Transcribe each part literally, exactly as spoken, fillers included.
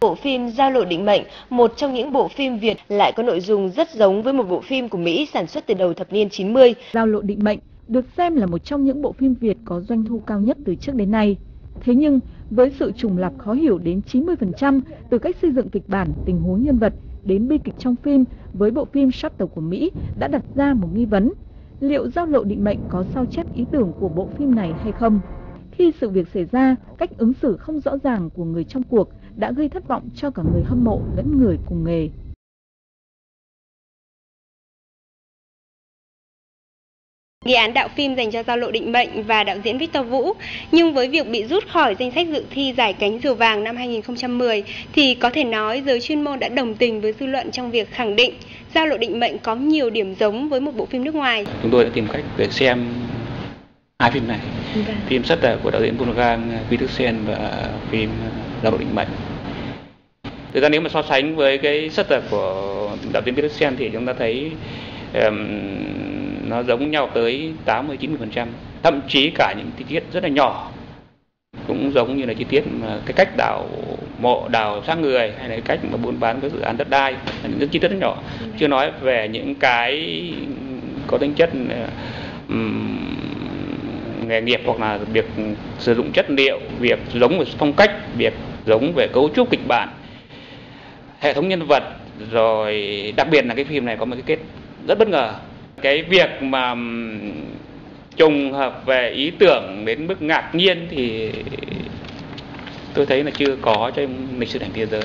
Bộ phim Giao lộ định mệnh, một trong những bộ phim Việt lại có nội dung rất giống với một bộ phim của Mỹ sản xuất từ đầu thập niên chín mươi. Giao lộ định mệnh được xem là một trong những bộ phim Việt có doanh thu cao nhất từ trước đến nay. Thế nhưng, với sự trùng lặp khó hiểu đến chín mươi phần trăm từ cách xây dựng kịch bản, tình huống nhân vật đến bi kịch trong phim, với bộ phim Shutter của Mỹ đã đặt ra một nghi vấn. Liệu Giao lộ định mệnh có sao chép ý tưởng của bộ phim này hay không? Khi sự việc xảy ra, cách ứng xử không rõ ràng của người trong cuộc đã gây thất vọng cho cả người hâm mộ lẫn người cùng nghề. Nghi án đạo phim dành cho Giao lộ định mệnh và đạo diễn Victor Vũ, nhưng với việc bị rút khỏi danh sách dự thi giải Cánh Diều Vàng năm hai nghìn không trăm mười thì có thể nói giới chuyên môn đã đồng tình với dư luận trong việc khẳng định Giao lộ định mệnh có nhiều điểm giống với một bộ phim nước ngoài. Chúng tôi đã tìm cách để xem hai phim này, vâng. Phim Shutter của đạo diễn Pudongang, Peter và phim Giao lộ định mệnh. Thực ra nếu mà so sánh với cái Shutter của đạo diễn Peter thì chúng ta thấy um, nó giống nhau tới tám mươi chín mươi phần trăm, thậm chí cả những chi tiết rất là nhỏ cũng giống như là chi tiết mà cái cách đào mộ, đào xác người hay là cái cách mà buôn bán các dự án đất đai, những chi tiết rất nhỏ, chưa nói về những cái có tính chất um, nghề nghiệp hoặc là việc sử dụng chất liệu, việc giống về phong cách, việc giống về cấu trúc kịch bản, hệ thống nhân vật, rồi đặc biệt là cái phim này có một cái kết rất bất ngờ. Cái việc mà trùng hợp về ý tưởng đến mức ngạc nhiên thì tôi thấy là chưa có trong lịch sử ảnh thế giới.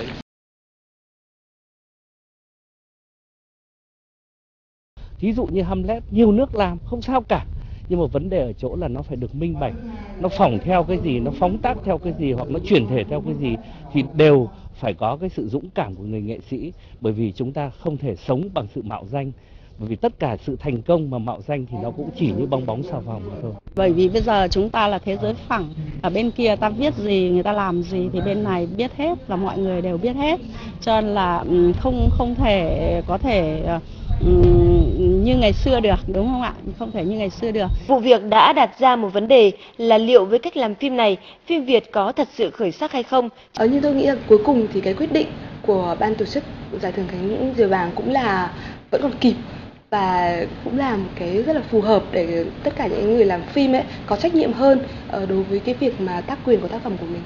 Thí dụ như Hamlet, nhiều nước làm không sao cả. Nhưng mà vấn đề ở chỗ là nó phải được minh bạch, nó phỏng theo cái gì, nó phóng tác theo cái gì hoặc nó chuyển thể theo cái gì thì đều phải có cái sự dũng cảm của người nghệ sĩ, bởi vì chúng ta không thể sống bằng sự mạo danh, bởi vì tất cả sự thành công mà mạo danh thì nó cũng chỉ như bong bóng xà phòng mà thôi. Bởi vì bây giờ chúng ta là thế giới phẳng, ở bên kia ta viết gì, người ta làm gì thì bên này biết hết, là mọi người đều biết hết, cho nên là không không thể có thể như ngày xưa được, đúng không ạ? Không thể như ngày xưa được. Vụ việc đã đặt ra một vấn đề là liệu với cách làm phim này, phim Việt có thật sự khởi sắc hay không? Ờ, như tôi nghĩ là cuối cùng thì cái quyết định của ban tổ chức giải thưởng Cánh Diều Vàng cũng là vẫn còn kịp và cũng là một cái rất là phù hợp để tất cả những người làm phim ấy có trách nhiệm hơn đối với cái việc mà tác quyền của tác phẩm của mình.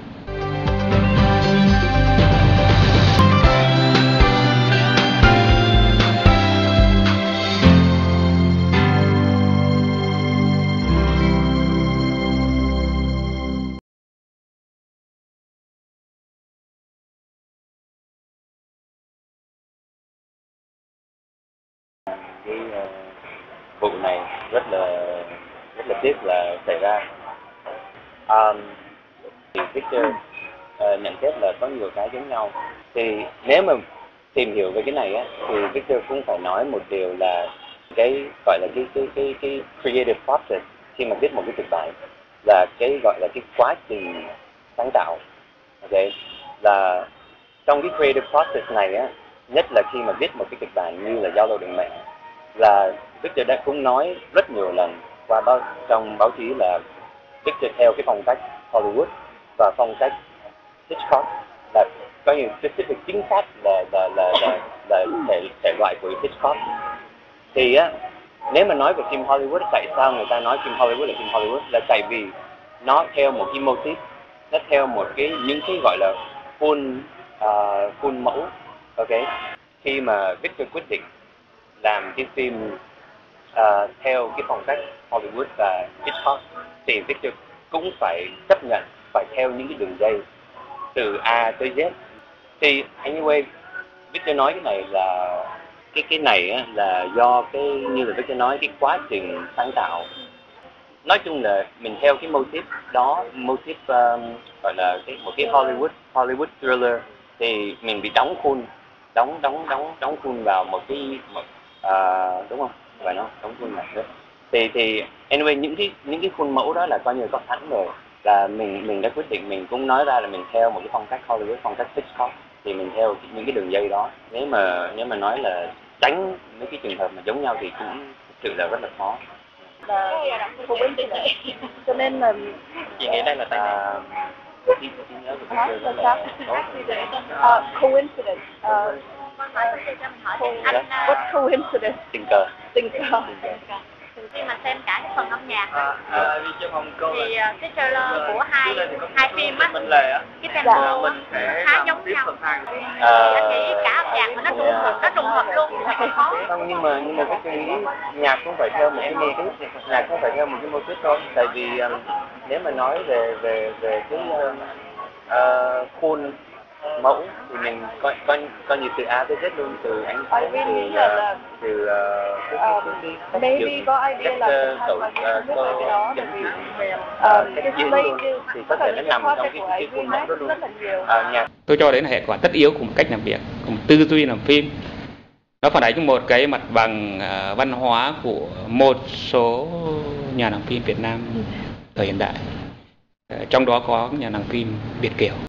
Cái vụ này rất là rất là tiếc là xảy ra. À, thì Victor uh, nhận xét là có nhiều cái giống nhau. Thì nếu mà tìm hiểu về cái này á, thì Victor cũng phải nói một điều là cái gọi là cái cái cái, cái creative process khi mà viết một cái kịch bản là cái gọi là cái quá trình sáng tạo. Okay. Là trong cái creative process này á, nhất là khi mà viết một cái kịch bản như là Giao lộ định mệnh, là Victor đã cũng nói rất nhiều lần qua báo, trong báo chí là Victor theo cái phong cách Hollywood và phong cách Hitchcock, là có những specific chính xác là là là là, là thể, thể loại của Hitchcock. Thì á, nếu mà nói về phim Hollywood, tại sao người ta nói phim Hollywood là phim Hollywood là tại vì nó theo một cái motif, nó theo một cái những cái gọi là khuôn uh, khuôn mẫu. Ok, khi mà Victor quyết định làm cái phim uh, theo cái phong cách Hollywood và Hitchcock thì Victor cũng phải chấp nhận, phải theo những cái đường dây từ A tới Z. Thì anyway, Victor nói cái này là cái cái này á, là do cái như là Victor nói cái quá trình sáng tạo. Nói chung là mình theo cái motif đó, motif um, gọi là cái một cái Hollywood Hollywood thriller thì mình bị đóng khuôn. đóng đóng đóng đóng khuôn vào một cái một, uh, đúng không? Và nó đóng khuôn này nữa. Thì thì anyway những cái những cái khuôn mẫu đó là coi như có sẵn rồi, là mình mình đã quyết định, mình cũng nói ra là mình theo một cái phong cách Hollywood, phong cách Hitchcock thì mình theo những cái đường dây đó. Nếu mà nếu mà nói là tránh mấy cái trường hợp mà giống nhau thì cũng thực sự là rất là khó. Và... cho nên là chị nghĩ đây là tại Coincidence. What coincidence? Tình cờ. Tình cờ. Khi mà xem cả cái phần âm nhạc à, à, thì uh, cái trailer của hai hai phim á, cái tempo á, khá giống nhau. À, anh nghĩ cả âm nhạc mà nó trùng hợp, nó trùng hợp luôn thì thật khó. Không, nhưng mà nhưng mà cái suy nghĩ nhạc cũng phải theo một cái nghe cái nhạc cũng phải theo một cái mô típ thôi. Tại vì um, nếu mà nói về về về cái uh, khuôn mẫu thì mình coi coi coi như từ A tới Z luôn, từ ánh sáng, từ từ maybe có idea là cậu có nhận diện cách diễn luôn thì có thể nó nằm trong cái cái khuôn mẫu đó luôn. Tôi cho đấy là hệ quả tất yếu của một cách làm việc, của một tư duy làm phim. Nó phản ánh một cái mặt bằng văn hóa của một số nhà làm phim Việt Nam thời hiện đại, trong đó có nhà làm phim Việt kiều.